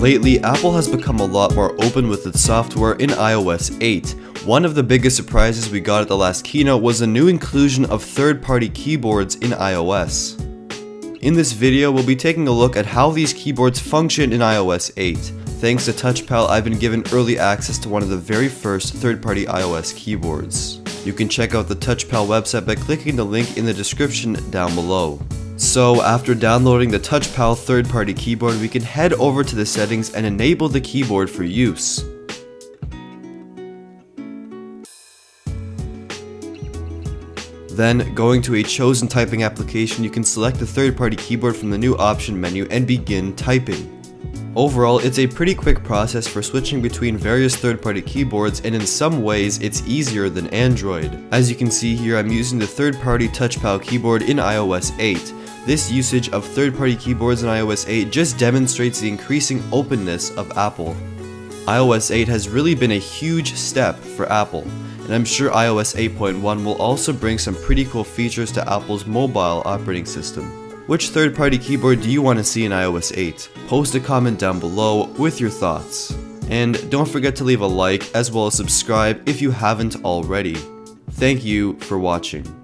lately, Apple has become a lot more open with its software in iOS 8. One of the biggest surprises we got at the last keynote was the new inclusion of third-party keyboards in iOS. In this video, we'll be taking a look at how these keyboards function in iOS 8. Thanks to TouchPal, I've been given early access to one of the very first third-party iOS keyboards. You can check out the TouchPal website by clicking the link in the description down below. So, after downloading the TouchPal third-party keyboard, we can head over to the settings and enable the keyboard for use. Then, going to a chosen typing application, you can select the third-party keyboard from the new option menu and begin typing. Overall, it's a pretty quick process for switching between various third-party keyboards, and in some ways, it's easier than Android. As you can see here, I'm using the third-party TouchPal keyboard in iOS 8. This usage of third-party keyboards in iOS 8 just demonstrates the increasing openness of Apple. iOS 8 has really been a huge step for Apple. And I'm sure iOS 8.1 will also bring some pretty cool features to Apple's mobile operating system. Which third-party keyboard do you want to see in iOS 8? Post a comment down below with your thoughts. And don't forget to leave a like as well as subscribe if you haven't already. Thank you for watching.